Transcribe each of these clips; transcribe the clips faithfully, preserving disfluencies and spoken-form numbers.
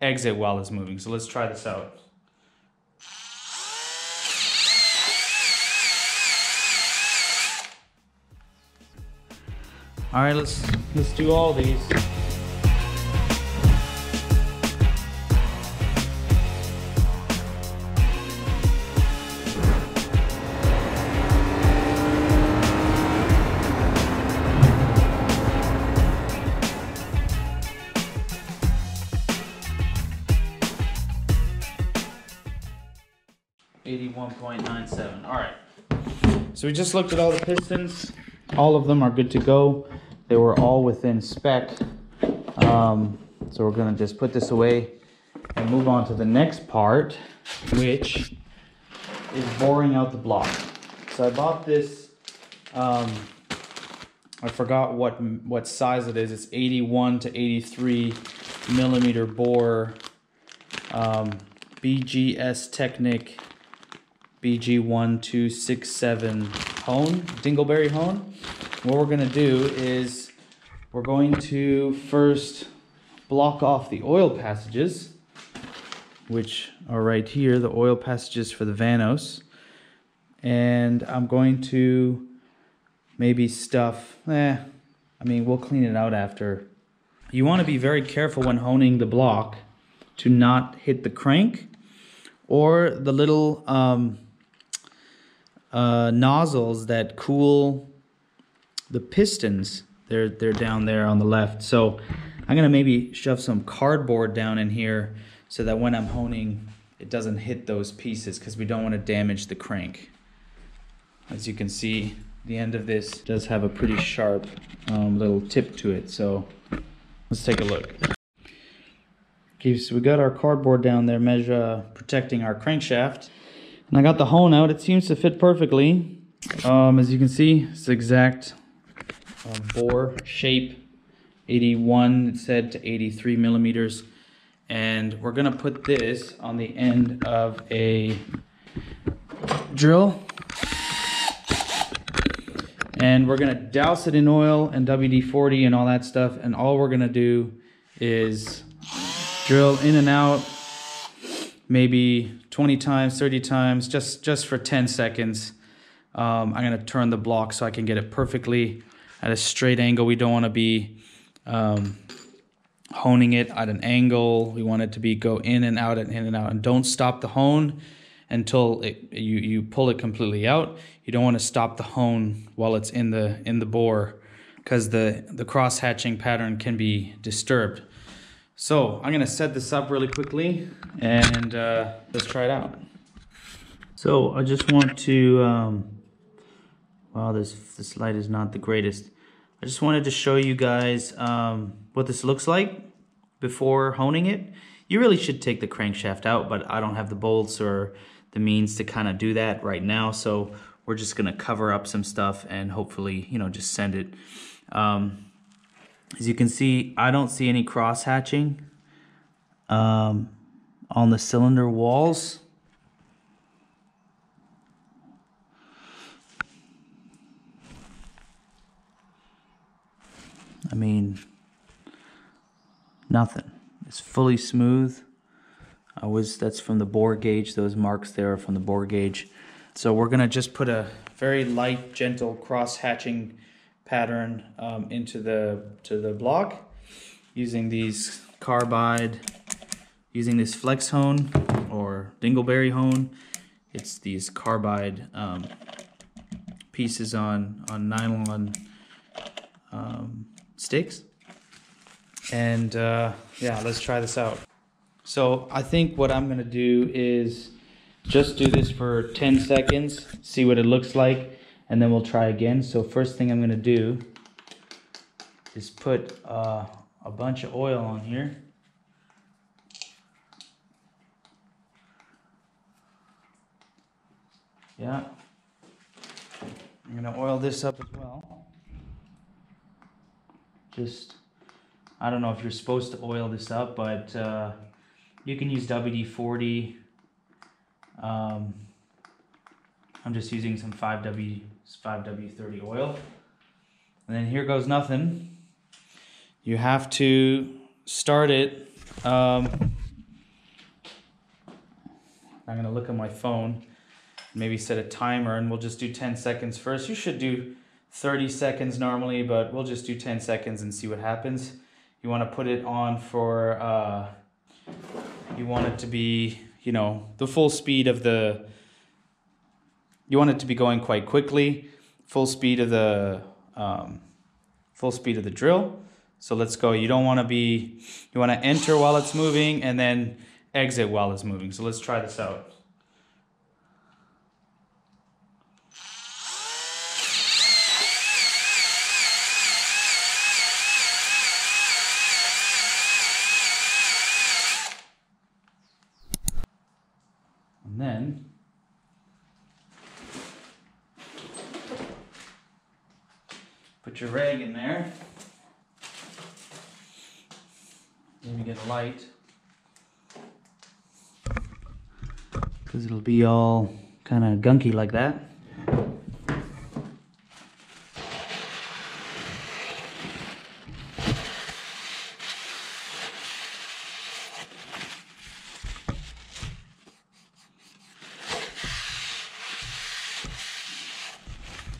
exit while it's moving. So let's try this out. All right, let's let's do all these. eighty-one point nine seven. All right. So we just looked at all the pistons. All of them are good to go. They were all within spec. Um, so we're gonna just put this away and move on to the next part, which is boring out the block. So I bought this, um, I forgot what, what size it is. It's eighty-one to eighty-three millimeter bore, um, B G S Technic B G one two six seven hone, Dingleberry Hone. What we're gonna do is we're going to first block off the oil passages, which are right here, the oil passages for the Vanos. And I'm going to maybe stuff, eh, I mean, we'll clean it out after. You wanna be very careful when honing the block to not hit the crank or the little um, uh, nozzles that cool the pistons. They're, they're down there on the left. So I'm gonna maybe shove some cardboard down in here so that when I'm honing, it doesn't hit those pieces, because we don't wanna damage the crank. As you can see, the end of this does have a pretty sharp um, little tip to it. So let's take a look. Okay, so we got our cardboard down there, measure, protecting our crankshaft. And I got the hone out, it seems to fit perfectly. Um, as you can see, it's the exact Uh, bore shape, eighty-one, it said, to eighty-three millimeters, and we're gonna put this on the end of a drill, and we're gonna douse it in oil and W D forty and all that stuff, and all we're gonna do is drill in and out maybe twenty times, thirty times, just just for ten seconds. um, I'm gonna turn the block so I can get it perfectly at a straight angle. We don't want to be um, honing it at an angle. We want it to be go in and out and in and out. And don't stop the hone until it, you you pull it completely out. You don't want to stop the hone while it's in the in the bore, because the the cross hatching pattern can be disturbed. So I'm gonna set this up really quickly and uh, let's try it out. So I just want to. Um, Wow, this, this light is not the greatest. I just wanted to show you guys um, what this looks like before honing it. You really should take the crankshaft out, but I don't have the bolts or the means to kind of do that right now. So we're just gonna cover up some stuff and hopefully, you know, just send it. Um, as you can see, I don't see any cross hatching um, on the cylinder walls. I mean, nothing. It's fully smooth. I was, that's from the bore gauge. Those marks there are from the bore gauge. So we're gonna just put a very light, gentle cross-hatching pattern um, into the to the block using these carbide, using this flex hone or Dingleberry Hone. It's these carbide um, pieces on on nylon um, sticks, and uh, yeah, let's try this out. So I think what I'm gonna do is just do this for ten seconds, see what it looks like, and then we'll try again. So first thing I'm gonna do is put uh, a bunch of oil on here. Yeah, I'm gonna oil this up as well. Just, I don't know if you're supposed to oil this up, but uh, you can use W D forty. Um, I'm just using some five W thirty oil. And then here goes nothing. You have to start it um, I'm gonna look at my phone, maybe set a timer, and we'll just do ten seconds first. You should do thirty seconds normally, but we'll just do ten seconds and see what happens. You wanna put it on for, uh, you want it to be, you know, the full speed of the, you want it to be going quite quickly, full speed of the, um, full speed of the drill. So let's go. You don't want to be, you want to enter while it's moving and then exit while it's moving. So let's try this out. And then put your rag in there. Let me get a light, because it'll be all kind of gunky like that. I'm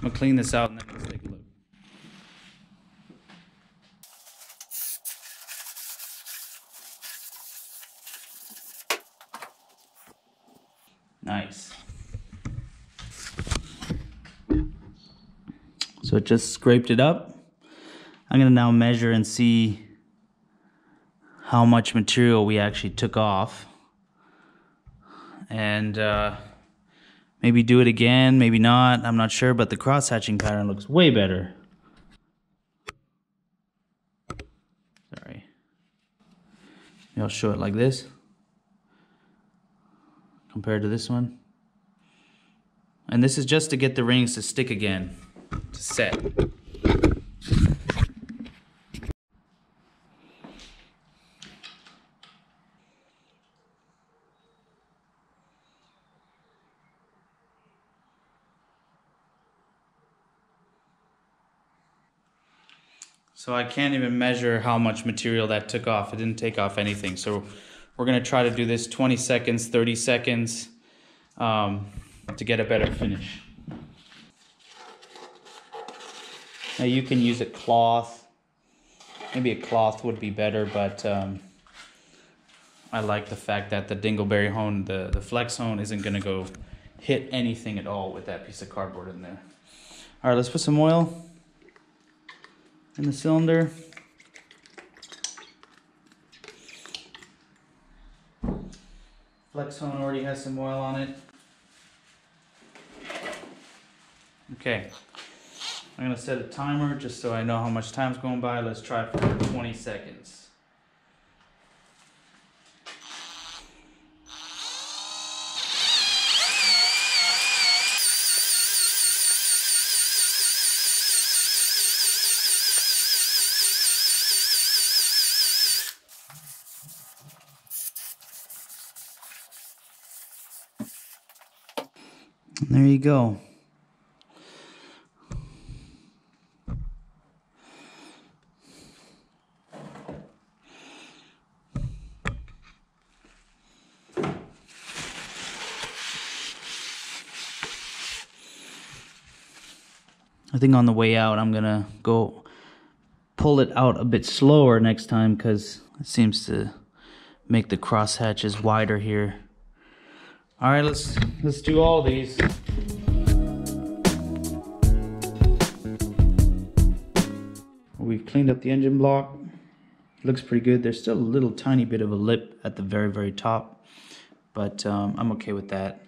gonna clean this out and then let's take a look. Nice. So it just scraped it up. I'm gonna now measure and see how much material we actually took off. And uh, maybe do it again, maybe not, I'm not sure, but the cross-hatching pattern looks way better. Sorry. Maybe I'll show it like this. Compared to this one. And this is just to get the rings to stick again, to set. So I can't even measure how much material that took off. It didn't take off anything. So we're gonna try to do this twenty seconds, thirty seconds, um, to get a better finish. Now you can use a cloth. Maybe a cloth would be better, but um, I like the fact that the Dingleberry Hone, the, the Flex Hone, isn't gonna go hit anything at all with that piece of cardboard in there. All right, let's put some oil in the cylinder. Flex Hone already has some oil on it. Okay, I'm gonna set a timer just so I know how much time's going by. Let's try it for twenty seconds. There you go. I think on the way out, I'm gonna go pull it out a bit slower next time, because it seems to make the cross hatches wider here. All right, let's let's do all these. We've cleaned up the engine block. Looks pretty good. There's still a little tiny bit of a lip at the very, very top, but um, I'm okay with that.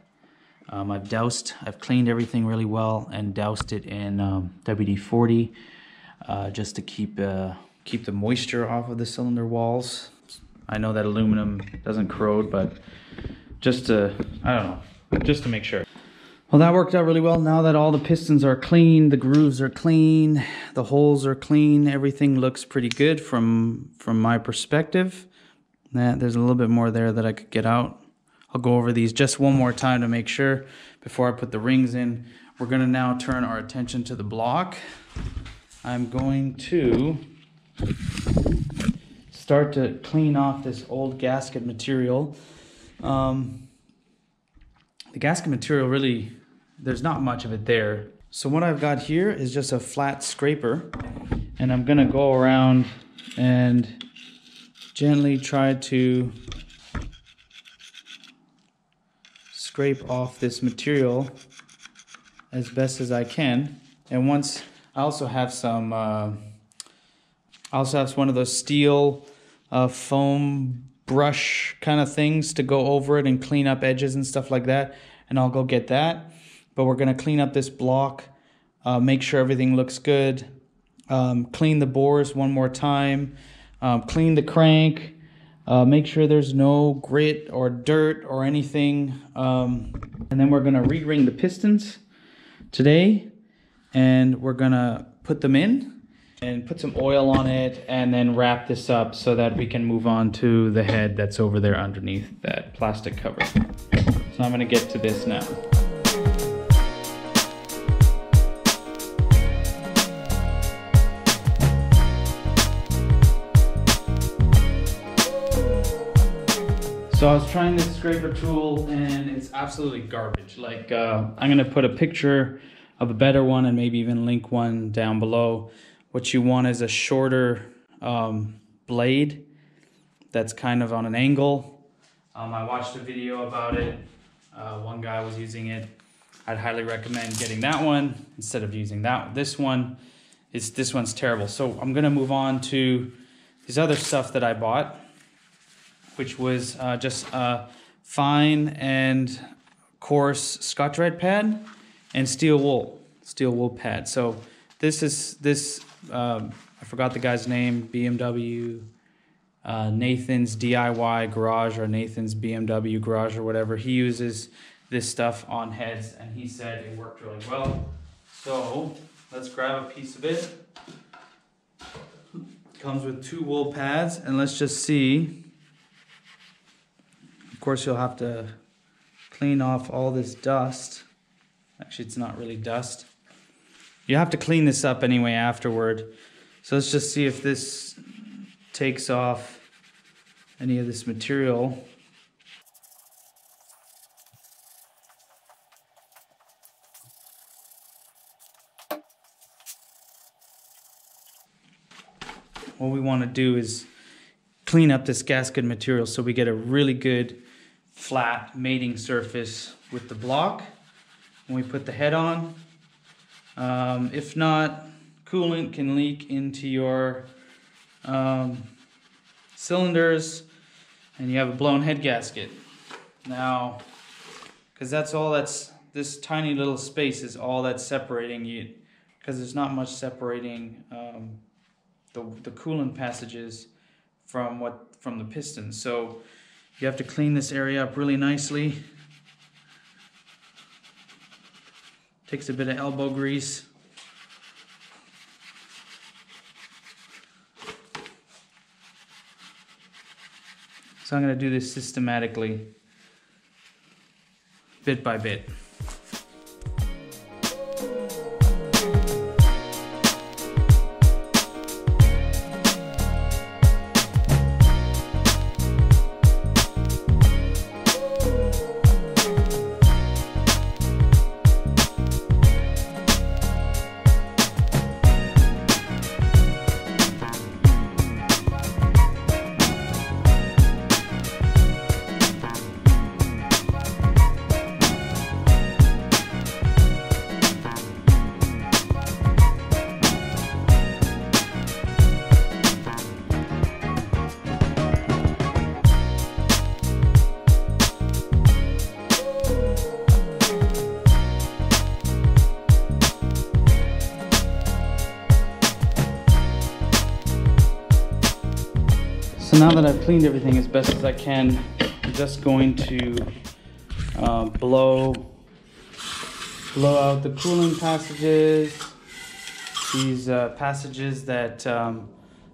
Um, I've doused, I've cleaned everything really well and doused it in um, W D forty uh, just to keep, uh, keep the moisture off of the cylinder walls. I know that aluminum doesn't corrode, but just to, I don't know, just to make sure. Well, that worked out really well. Now that all the pistons are clean, the grooves are clean, the holes are clean, everything looks pretty good from, from my perspective. Nah, there's a little bit more there that I could get out. I'll go over these just one more time to make sure before I put the rings in. We're gonna now turn our attention to the block. I'm going to start to clean off this old gasket material. Um, the gasket material really, there's not much of it there. So what I've got here is just a flat scraper, and I'm gonna go around and gently try to scrape off this material as best as I can. And once, I also have some, uh, I also have one of those steel uh, foam brush kind of things to go over it and clean up edges and stuff like that, and I'll go get that. But we're gonna clean up this block, uh, make sure everything looks good, um, clean the bores one more time, um, clean the crank, uh, make sure there's no grit or dirt or anything, um, and then we're gonna re-ring the pistons today, and we're gonna put them in and put some oil on it and then wrap this up so that we can move on to the head that's over there underneath that plastic cover. So I'm gonna get to this now. So I was trying this scraper tool and it's absolutely garbage. Like uh, I'm gonna put a picture of a better one and maybe even link one down below. What you want is a shorter um, blade that's kind of on an angle. Um, I watched a video about it. Uh, one guy was using it. I'd highly recommend getting that one instead of using that. This one, it's, this one's terrible. So I'm gonna move on to this other stuff that I bought, which was uh, just a fine and coarse Scotch-Brite pad and steel wool, steel wool pad. So this is, this, Um, I forgot the guy's name, B M W, uh, Nathan's D I Y Garage or Nathan's B M W Garage or whatever. He uses this stuff on heads and he said it worked really well. So let's grab a piece of it. Comes with two wool pads and let's just see. Of course you'll have to clean off all this dust. Actually it's not really dust. You have to clean this up anyway afterward. So let's just see if this takes off any of this material. What we want to do is clean up this gasket material so we get a really good flat mating surface with the block when we put the head on. Um, if not, coolant can leak into your um, cylinders and you have a blown head gasket. Now, because that's all that's, this tiny little space is all that's separating you, because there's not much separating um, the, the coolant passages from what, from the piston. So you have to clean this area up really nicely. Takes a bit of elbow grease. So I'm going to do this systematically, bit by bit. Now that I've cleaned everything as best as I can, I'm just going to uh, blow, blow out the coolant passages, these uh, passages that um,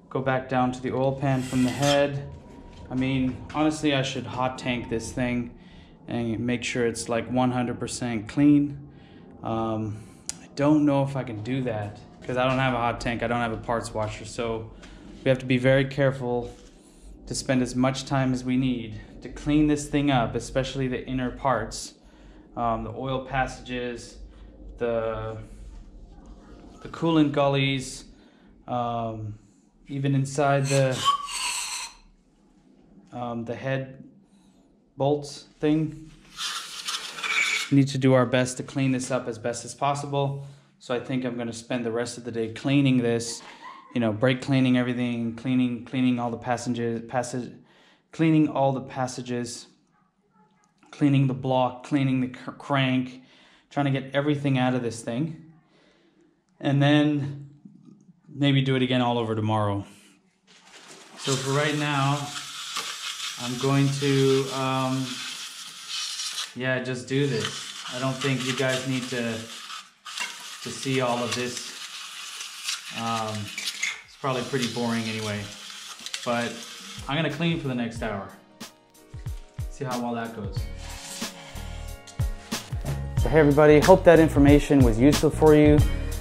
go back down to the oil pan from the head. I mean, honestly, I should hot tank this thing and make sure it's like one hundred percent clean. Um, I don't know if I can do that because I don't have a hot tank, I don't have a parts washer, so we have to be very careful to spend as much time as we need to clean this thing up, especially the inner parts, um, the oil passages, the the coolant gullies, um, even inside the um, the head bolts thing. We need to do our best to clean this up as best as possible. So I think I'm going to spend the rest of the day cleaning this, you know, brake cleaning everything, cleaning cleaning all the passages, passage, cleaning all the passages, cleaning the block, cleaning the cr crank, trying to get everything out of this thing, and then maybe do it again all over tomorrow. So for right now, I'm going to, um, yeah, just do this. I don't think you guys need to to see all of this. Um, it's probably pretty boring anyway, but I'm gonna clean for the next hour. See how well that goes. So hey everybody, hope that information was useful for you.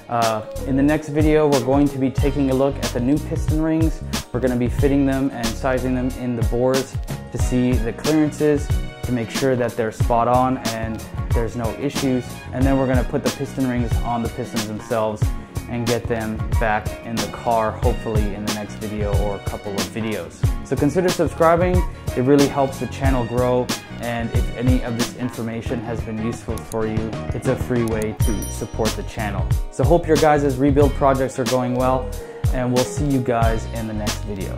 Uh, in the next video, we're going to be taking a look at the new piston rings. We're gonna be fitting them and sizing them in the bores to see the clearances, to make sure that they're spot on and there's no issues. And then we're gonna put the piston rings on the pistons themselves and get them back in the car, hopefully in the next video or a couple of videos. So consider subscribing, it really helps the channel grow, and if any of this information has been useful for you, it's a free way to support the channel. So hope your guys' rebuild projects are going well, and we'll see you guys in the next video.